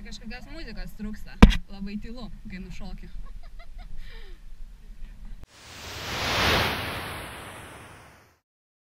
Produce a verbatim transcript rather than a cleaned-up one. čia kažkokios muzikos trūksta, labai tylu, kai nušoki.